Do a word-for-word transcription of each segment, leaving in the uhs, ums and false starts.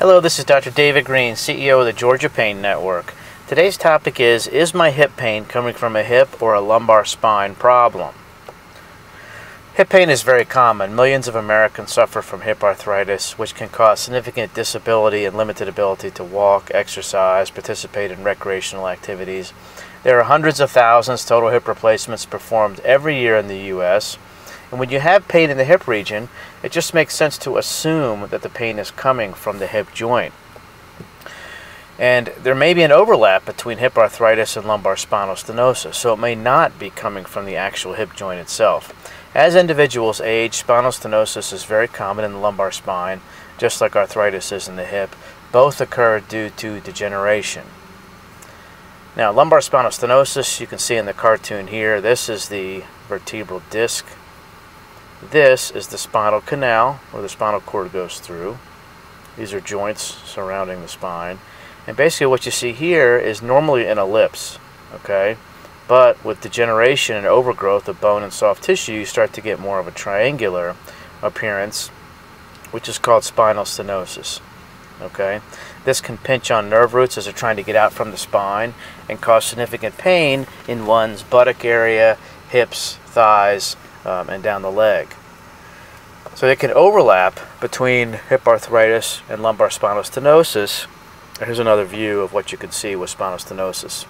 Hello, this is Doctor David Green, C E O of the Georgia Pain Network. Today's topic is, is my hip pain coming from a hip or a lumbar spine problem? Hip pain is very common. Millions of Americans suffer from hip arthritis, which can cause significant disability and limited ability to walk, exercise, participate in recreational activities. There are hundreds of thousands total hip replacements performed every year in the U S, and when you have pain in the hip region, it just makes sense to assume that the pain is coming from the hip joint. And there may be an overlap between hip arthritis and lumbar spinal stenosis, so it may not be coming from the actual hip joint itself. As individuals age, spinal stenosis is very common in the lumbar spine, just like arthritis is in the hip. Both occur due to degeneration. Now, lumbar spinal stenosis, you can see in the cartoon here, this is the vertebral disc. This is the spinal canal where the spinal cord goes through. These are joints surrounding the spine. And basically what you see here is normally an ellipse, okay? But with degeneration and overgrowth of bone and soft tissue, you start to get more of a triangular appearance, which is called spinal stenosis, okay? This can pinch on nerve roots as they're trying to get out from the spine and cause significant pain in one's buttock area, hips, thighs, Um, and down the leg. So they can overlap between hip arthritis and lumbar spinal stenosis. Here's another view of what you can see with spinal stenosis.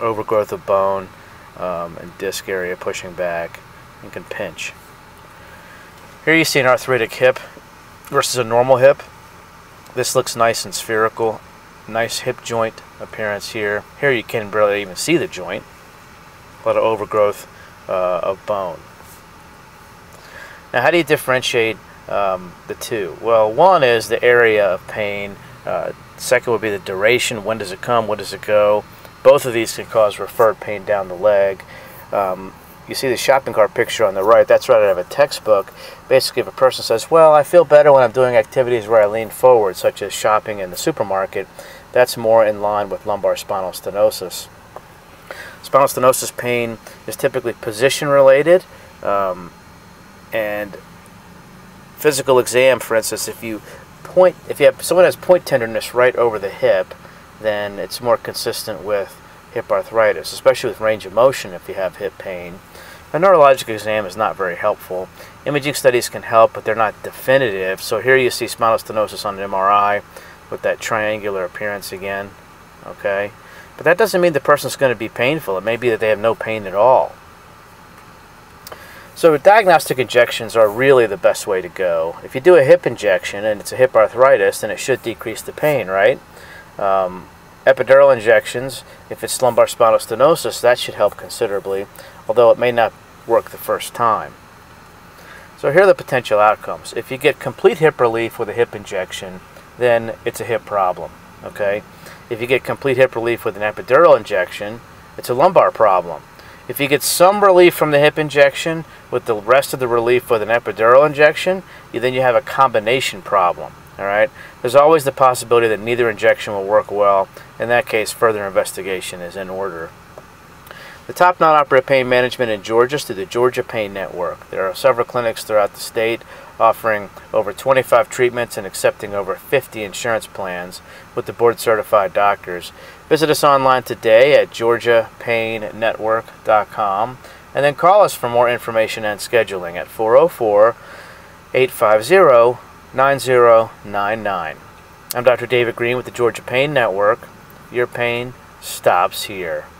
Overgrowth of bone um, and disc area pushing back and can pinch. Here you see an arthritic hip versus a normal hip. This looks nice and spherical. Nice hip joint appearance here. Here you can barely even see the joint. A lot of overgrowth Uh, of bone. Now, how do you differentiate um, the two? Well, one is the area of pain. Uh, second would be the duration. When does it come? When does it go? Both of these can cause referred pain down the leg. Um, you see the shopping cart picture on the right. That's right out of a textbook. Basically, if a person says, well, I feel better when I'm doing activities where I lean forward, such as shopping in the supermarket, that's more in line with lumbar spinal stenosis. Spinal stenosis pain is typically position-related, um, and physical exam, for instance, if you point, if you have someone has point tenderness right over the hip, then it's more consistent with hip arthritis, especially with range of motion if you have hip pain. A neurologic exam is not very helpful. Imaging studies can help, but they're not definitive. So here you see spinal stenosis on an M R I with that triangular appearance again, okay? But that doesn't mean the person's going to be painful. It may be that they have no pain at all. So diagnostic injections are really the best way to go. If you do a hip injection and it's a hip arthritis, then it should decrease the pain, right? Um, epidural injections, if it's lumbar spinal stenosis, that should help considerably, although it may not work the first time. So here are the potential outcomes. If you get complete hip relief with a hip injection, then it's a hip problem, okay? If you get complete hip relief with an epidural injection, it's a lumbar problem. If you get some relief from the hip injection with the rest of the relief with an epidural injection, you, then you have a combination problem, all right? There's always the possibility that neither injection will work well. In that case, further investigation is in order. The top non-operative pain management in Georgia is through the Georgia Pain Network. There are several clinics throughout the state offering over twenty-five treatments and accepting over fifty insurance plans with the board-certified doctors. Visit us online today at georgia pain network dot com and then call us for more information and scheduling at four oh four, eight five zero, nine zero nine nine. I'm Doctor David Green with the Georgia Pain Network. Your pain stops here.